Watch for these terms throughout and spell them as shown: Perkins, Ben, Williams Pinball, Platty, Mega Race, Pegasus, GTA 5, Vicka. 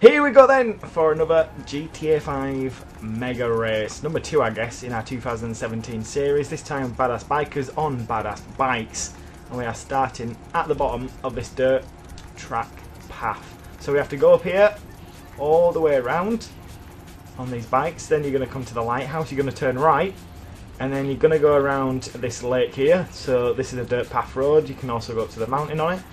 Here we go then for another GTA 5 mega race, number 2 I guess in our 2017 series. This time badass bikers on badass bikes, and we are starting at the bottom of this dirt track path. So we have to go up here all the way around on these bikes, then you're going to come to the lighthouse, you're going to turn right, and then you're going to go around this lake here. So this is a dirt path road, you can also go up to the mountain on it.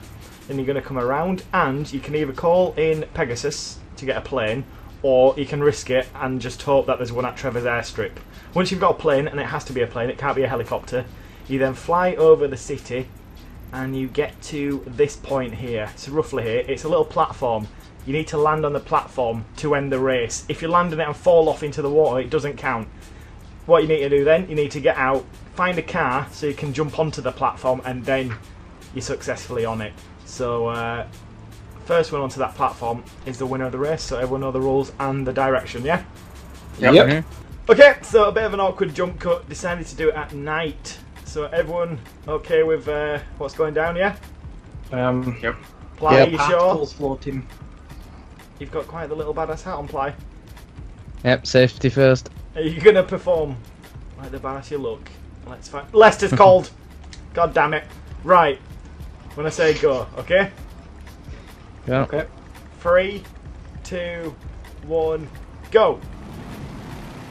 Then you're going to come around, and you can either call in Pegasus to get a plane, or you can risk it and just hope that there's one at Trevor's airstrip. Once you've got a plane, and it has to be a plane, it can't be a helicopter, you then fly over the city and you get to this point here. So roughly here, it's a little platform. You need to land on the platform to end the race. If you land on it and fall off into the water, it doesn't count. What you need to do then, you need to get out, find a car so you can jump onto the platform, and then you're successfully on it. So first one onto that platform is the winner of the race, so everyone know the rules and the direction, yeah? Yep. Okay, so a bit of an awkward jump cut, decided to do it at night. So everyone okay with what's going down, yeah? Yep. Ply, are you sure? Floating. You've got quite the little badass hat on, Ply. Yep, safety first. Are you going to perform like the badass you look? Let's find... Lester's called! God damn it. Right. When I say go, okay? Yeah. Okay. 3, 2, 1, go!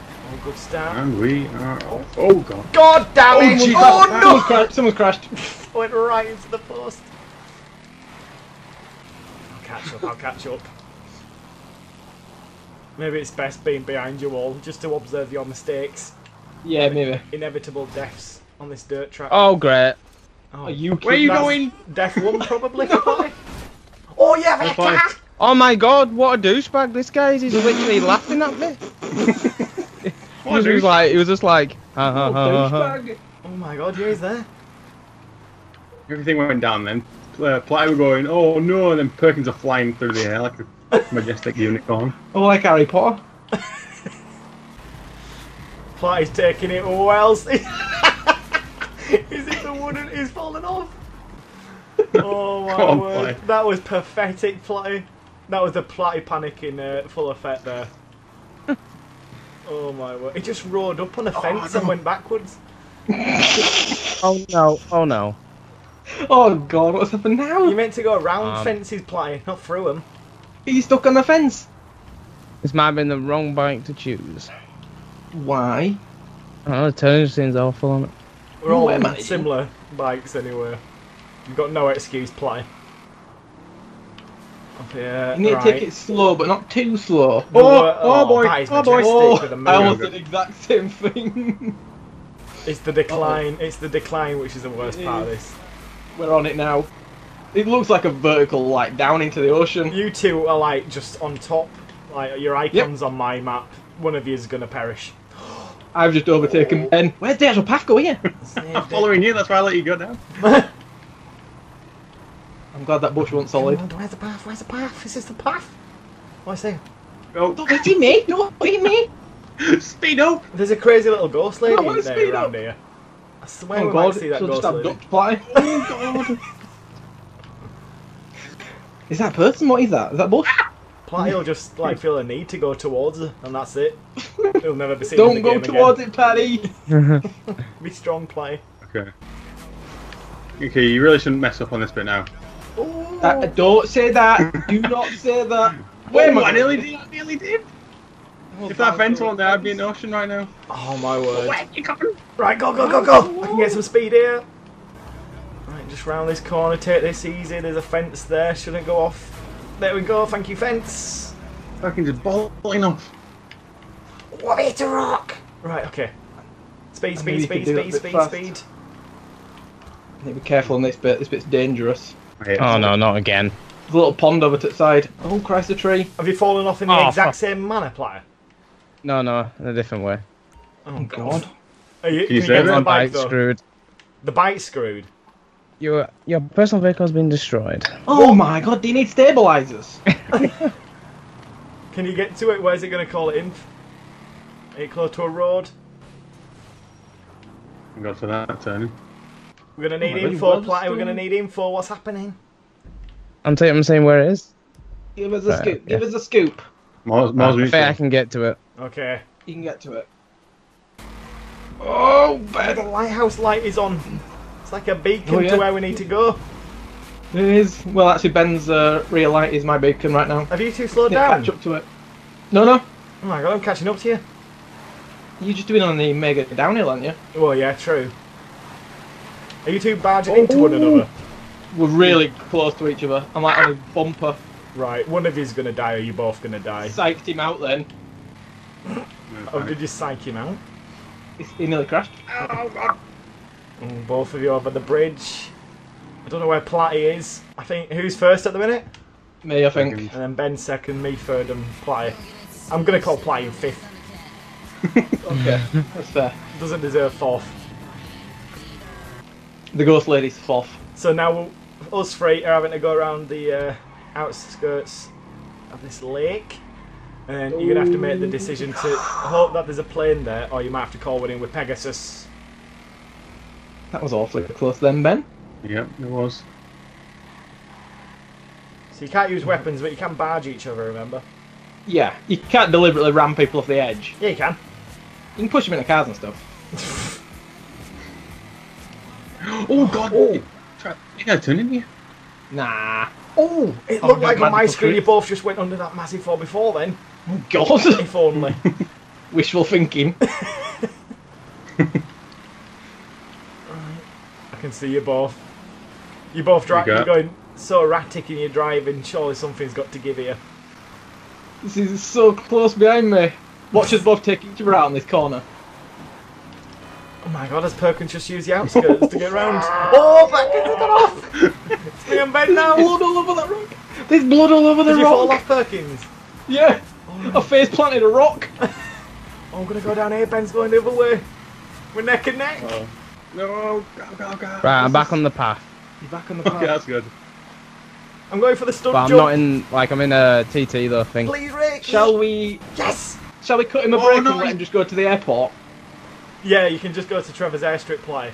Oh, good start. And we are off. Oh, God. God damn it! Oh, no! Someone's crashed. Went right into the post. I'll catch up, I'll catch up. Maybe it's best being behind you all, just to observe your mistakes. Yeah, maybe. Inevitable deaths on this dirt track. Oh, great. Oh, where are you going? Death 1 probably. No. Oh yeah, Vicka! Oh my god, what a douchebag this guy is. He's literally laughing at me. he was just like ha, ha, ha, ha, ha. Oh my god, yeah, he's there. Everything went down then. Platty were going, oh no, and then Perkins are flying through the air like a majestic unicorn. Oh, like Harry Potter. Platty's taking it well. Is it the one that is falling off? Oh my word. Play. That was pathetic, Platty. That was the Platty panic in full effect there. Oh my word. It just rode up on a fence and went backwards. Oh no, oh no. Oh god, what's happened now? You meant to go around fences, Platty, not through them. He's stuck on the fence. This might have been the wrong bike to choose. Why? I don't know, the turning seems awful on it. We're all on similar bikes anyway. You've got no excuse, Platty. Okay, you need to take it slow, but not too slow. Oh boy! I almost did the exact same thing. It's the decline. Uh-oh. It's the decline which is the worst part of this. We're on it now. It looks like a vertical, like down into the ocean. You two are like just on top. Like your icons on my map. One of you is gonna perish. I've just overtaken Ben. Where's the actual path? Go here. I'm following you, that's why I let you go down. I'm glad that bush wasn't solid. Come on, where's the path? Where's the path? Is this the path? What's there? Oh. Don't hit me! Don't hit me! Speed up! There's a crazy little ghost lady around here. I swear we might see that ghost lady. Oh god! Is that a person? What is that? Is that bush? Platty will just like feel a need to go towards her, and that's it. He'll never be seen in the game again. Don't go towards it, Platty! Be strong, Platty. Okay. Okay, you really shouldn't mess up on this bit now. Don't say that! Do not say that! Wait, I nearly did! I nearly did! Oh, if that fence wasn't there, I'd be in the ocean right now. Oh my word. Where are you coming? Right, go, go, go, go! I can get some speed here! Right, just round this corner, take this easy. There's a fence there, shouldn't go off. There we go, thank you, fence! Fucking just balling off. What is a rock? Right, okay. Speed, speed, speed, speed, speed, speed. I need to be careful on this bit, this bit's dangerous. Oh no, not again. There's a little pond over to the side. Oh Christ, a tree. Have you fallen off in the exact same manner, Platty? No, no, in a different way. Oh god. Are you, can you get the bike screwed? The bike's screwed? Your personal vehicle's been destroyed. Oh my god, do you need stabilisers? Can you get to it? Where's it going to call it in? Are you close to a road? I got for that, Tony. We're going to need info, Platty. We're going to need info. What's happening? I'm saying where it is. Give us a scoop. Give us a scoop. I can get to it. Okay. You can get to it. Oh, the lighthouse light is on. It's like a beacon to where we need to go. It is. Well, actually, Ben's real light is my beacon right now. Have you two slowed down? Catch up to it. No, no. Oh my god, I'm catching up to you. You're just doing on the mega downhill, aren't you? Well, yeah, true. Are you two barging into one another? We're really close to each other. I'm like on a bumper. Right, one of you's gonna die, or you're both gonna die. Psyched him out then. Oh, did you psych him out? He nearly crashed. Oh, God. Both of you over the bridge. I don't know where Platty is. I think who's first at the minute? Me, I think. And then Ben second, me third, and Platty. I'm gonna call Platty fifth. Okay, that's fair. Doesn't deserve fourth. The ghost lady's fourth. So now us three are having to go around the outskirts of this lake, and you're gonna have to make the decision to hope that there's a plane there, or you might have to call one in with Pegasus. That was awfully close then, Ben. Yep, it was. So you can't use weapons, but you can barge each other, remember? Yeah, you can't deliberately ram people off the edge. Yeah, you can. You can push them into cars and stuff. Oh, God. Oh. Did I turn in here? Nah. Oh, it looked like on my screen you both just went under that massive 4x4 then. Oh, God. If only. Wishful thinking. I can see you both. You both drive. You're going so erratic in your driving. Surely something's got to give here. This is so close behind me. Watch us both take each other out on this corner. Oh my God! Has Perkins just used the outskirts to get round? Oh, Perkins got off. It's me and Ben now. Blood all over that rock. There's blood all over the rock. Did you fall off, Perkins? Yeah. Oh, no. I face planted a rock. I'm gonna go down here. Ben's going the other way. We're neck and neck. Oh. No, go. Right, I'm back on the path. You're back on the path. Okay, that's good. I'm going for the stunt jump. But I'm not in, like, I'm in a TT though thing. Please, Rick. Shall we? Yes. Shall we cut him a break and let him just go to the airport? Yeah, you can just go to Trevor's airstrip play.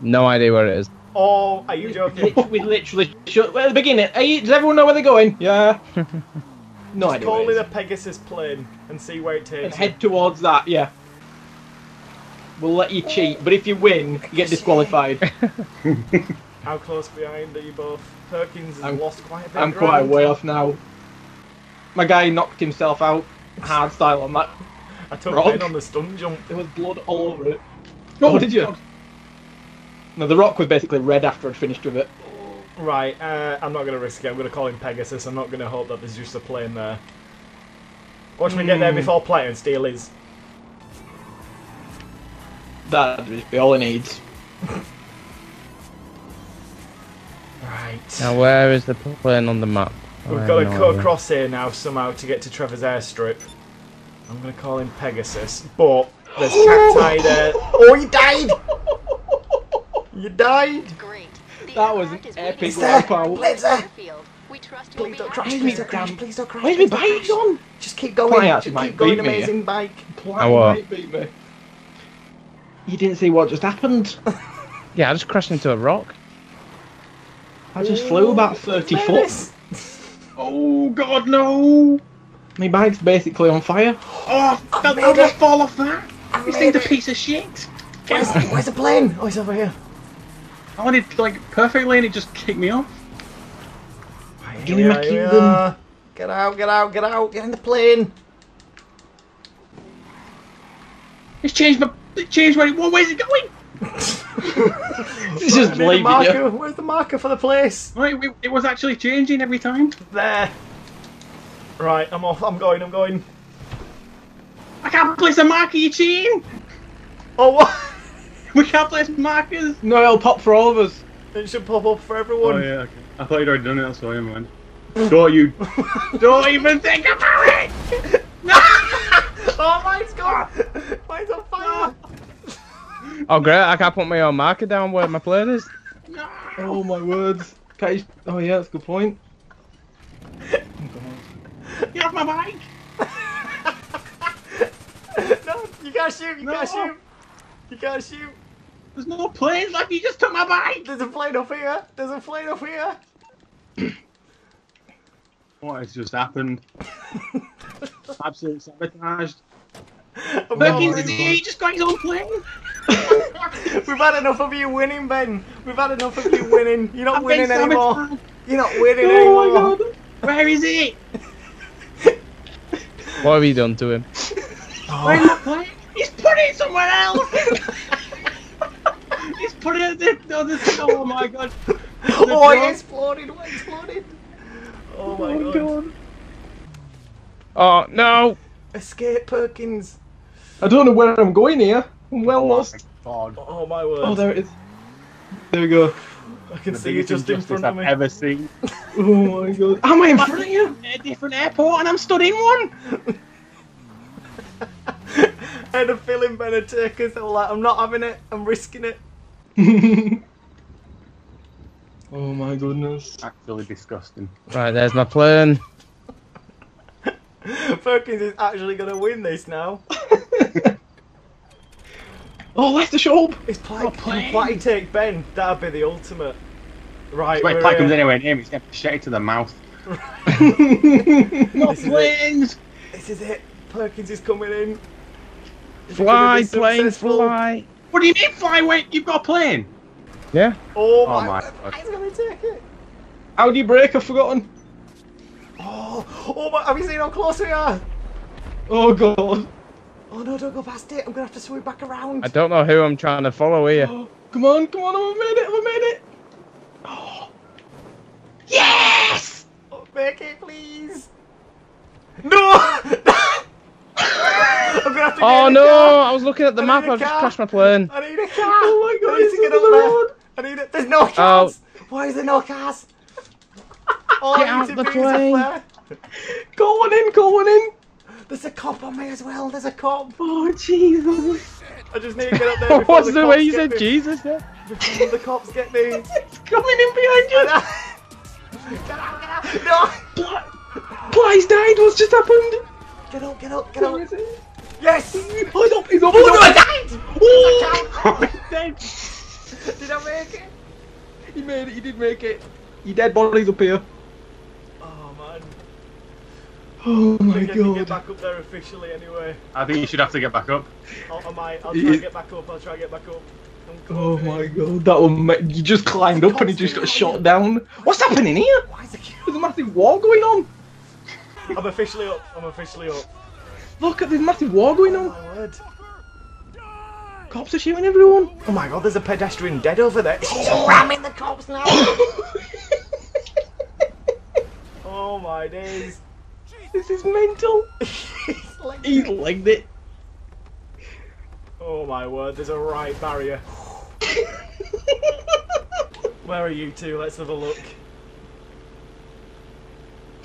No idea where it is. Oh, are you joking? We literally should. At the beginning, does everyone know where they're going? Yeah. No idea. Call in a Pegasus plane and see where it takes. And head towards that. Yeah. We'll let you cheat, but if you win, you get disqualified. How close behind are you both? Perkins has lost quite a bit. I'm quite way off now. My guy knocked himself out hard style on that. I took Ben on the stunt jump. There was blood all over it. Oh, did you? God. No, the rock was basically red after I'd finished with it. Right, I'm not going to risk it. I'm going to call him Pegasus. I'm not going to hope that there's just a plane there. Watch me get there before Platty and steal his. That'd just be all he needs. Right. Now, where is the plane on the map? We've got to cut across here now somehow to get to Trevor's airstrip. I'm going to call him Pegasus, but there's cacti there. Oh, you died! You died! Great. That was an epic wipeout. Please don't crash, please don't crash, please don't crash. Where's my bike on? Just keep going, just keep going, amazing bike. I won't. You didn't see what just happened. Yeah, I just crashed into a rock. I just flew about 30 foot. Oh, God, no! My bike's basically on fire. Oh, I'll just fall off that. This thing's a piece of shit. Where's the plane? Oh, it's over here. I wanted, like, perfectly, and it just kicked me off. Get in my kingdom. Get out, get out, get out. Get in the plane. It's changed my... It changed where's it going? It's just leaving you. Where's the marker for the place? Right, it was actually changing every time. There. Right, I'm off. I'm going. I can't place a marker, you cheating! Oh, what? We can't place markers. No, it'll pop for all of us. It should pop up for everyone. Oh yeah, okay. I thought you'd already done it. That's why, man. Don't even think about it. No. Oh, mine's gone! Mine's on fire! Oh, great, I can't put my own marker down where my plane is. No. Oh, my words. Can't you... Oh, yeah, that's a good point. Get off my bike! No, you can't shoot, you can't shoot. There's no planes, like you just took my bike! There's a plane up here! What has just happened? Absolute sabotaged. Perkins, is he just got his own plane? We've had enough of you winning, Ben. We've had enough of you winning. You're not winning anymore. You're not winning anymore. Oh my God. Where is he? What have you done to him? Oh. Where's my plane? He's put it somewhere else. He's put it at the other side. Oh my God. Oh, it exploded. What exploded? Oh my God. Oh no. Escape, Perkins. I don't know where I'm going here. I'm well lost. God. Oh my word. Oh, there it is. There we go. I can see you just in front of me. I've ever seen. Oh my God. Am I in front of you? A different airport and I'm stood in one. I had a feeling Ben would take us all out. I'm not having it. I'm risking it. Oh my goodness. Actually disgusting. Right, there's my plane. Perkins is actually going to win this now. Oh, left the shop! It's Platty take Ben. That'd be the ultimate. Right. Wait, Platty comes anywhere near me. He's getting shit to the mouth. Not planes. This is it. Perkins is coming in. Fly, planes, fly. What do you mean fly? Wait, you've got a plane? Yeah. Oh my God. He's going to take it. How do you brake? I've forgotten. Oh my, have you seen how close we are? Oh God. Oh no, don't go past it. I'm going to have to swing back around. I don't know who I'm trying to follow here. Oh, come on, come on, I'm a minute, I'm a minute. Oh. Yes! Oh, make it, please. No! I'm going to have to oh no, I was looking at the map, I've just crashed my plane. I need a car. Oh my God, I need to get up there. I need it. There's no cars. Oh. Why is there no cars? All get out the plane. Go on in, go on in. There's a cop on me as well, there's a cop. Oh, Jesus. I just need to get up there before what's the way you said me. Jesus? Yeah. Before the cops get me. It's coming in behind you. Get out, get out. No. Platty's died, what's just happened? Get up, get up, get up. Yes. Hold up, he's up. Oh, no, I died. Oh, he's dead. Did I make it? He made it, he did make it. Your dead body's up here. Oh my God! I can get back up there officially anyway. I think you should have to get back up. Oh, I might. I'll try and get back up. I'll try and get back up. Oh my God! That one. You just climbed up and he just got shot down. What's happening here? Why is there's a massive war going on. I'm officially up. I'm officially up. Look at this massive war going on. My word. Cops are shooting everyone. Oh my God! There's a pedestrian dead over there. She's ramming the cops now. Oh my days. This is mental. He's legged it. Oh my word, there's a right barrier. Where are you two? Let's have a look.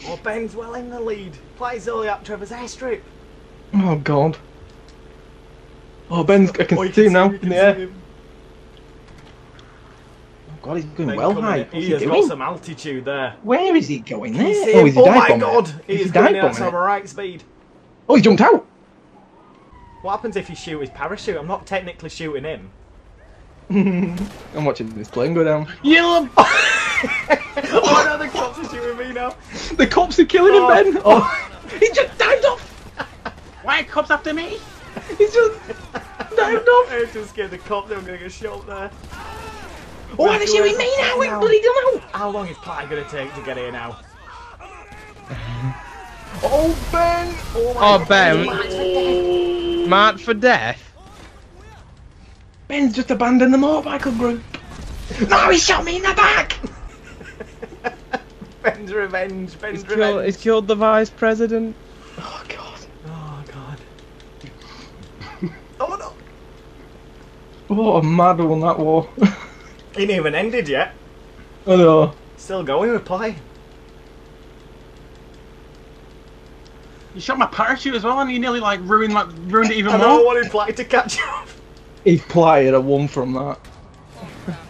Oh, Ben's well in the lead. Plays only up Trevor's airstrip. Oh God. Oh, Ben's, I can see him now in the air. God, he's going well high. He has got some altitude there. Where is he going there? Oh, he's dive bombing. Oh my God, he is going at some right speed. Oh, he jumped out. What happens if you shoot his parachute? I'm not technically shooting him. I'm watching this plane go down. Yeah. Oh no, the cops are shooting me now. The cops are killing him, Ben. Oh, he just dived off. Why are cops after me? He's just dived off. I just scared the cops. They were going to get shot there. Oh, why are they shooting me now? Wait, bloody hell! How long is Platty going to take to get here now? Oh, Ben! Oh, Ben! Marked for death? Ben's just abandoned the motorcycle group. No, he shot me in the back! Ben's revenge, Ben's revenge. He's killed the vice president. Oh, God. Oh, God. Oh, no! What a mad one that war. It ain't even ended yet. Oh no. Still going with Platty. You shot my parachute as well and you nearly like ruined it even more. I know I wanted Platty to catch up. He's Platty a one from that.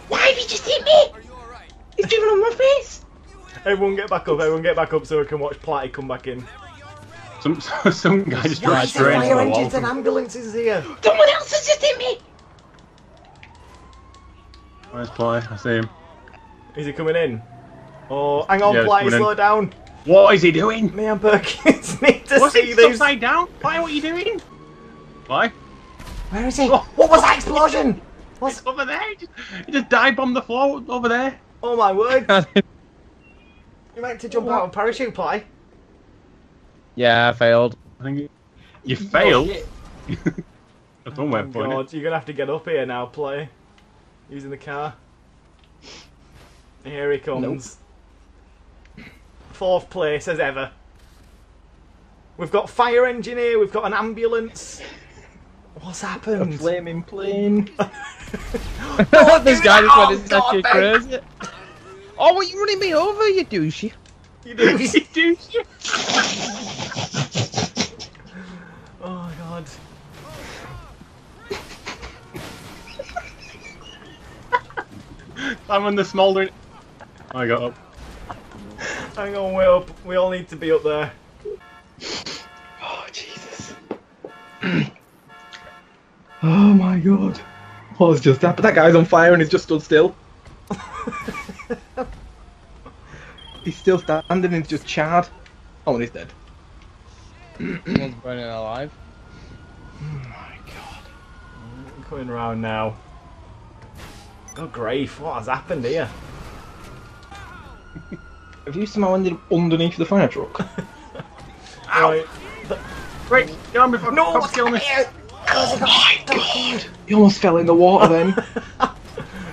Why have you just hit me? Are you all right? He's driven on my face. Everyone get back up so we can watch Platty come back in. Some guy just tried to fire the engines and ambulances here. Someone else has just hit me. Where's Platty? I see him. Is he coming in? Oh, hang on, Platty, slow down. What is he doing? Me and Perkins need to see these. Upside down? Why? What are you doing? Why? Where is he? Oh. What was that explosion? What's over there? He just dive bombed the floor over there. Oh my word! You meant to jump out of parachute, Platty? Yeah, I failed. I think you failed. Oh, that's one way of putting it. You're gonna have to get up here now, Platty. Using the car. Here he comes. Nope. Fourth place as ever. We've got fire engineer. We've got an ambulance. What's happened? A flaming plane. Oh, this guy just went exactly crazy. Oh, what, you running me over, you douchey? You douchey, douchey. Oh God. I'm on the smouldering. I got up. Hang on, we're up. We all need to be up there. Oh Jesus. Oh my God! What has just happened? That guy's on fire and he's just stood still. He's still standing and he's just charred. Oh, and he's dead. Someone's burning alive. Oh my God! I'm coming round now. God grief! What has happened here? Have you somehow ended up underneath the fire truck? Ow! Wait! Get on before cops kill me! Oh my God! You almost fell in the water then.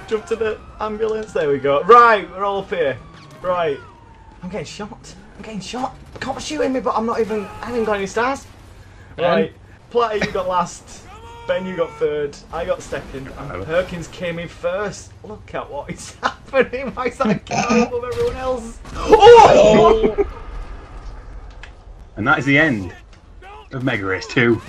Jump to the ambulance. There we go. Right, we're all up here. Right. I'm getting shot. I'm getting shot. Cops shooting me, but I'm not even. I haven't got any stars. Right. Platty, you got last. Ben, you got third. I got second. And Perkins came in first. Look at what is happening. Why is that car above everyone else? Oh! And that is the end of Mega Race 2.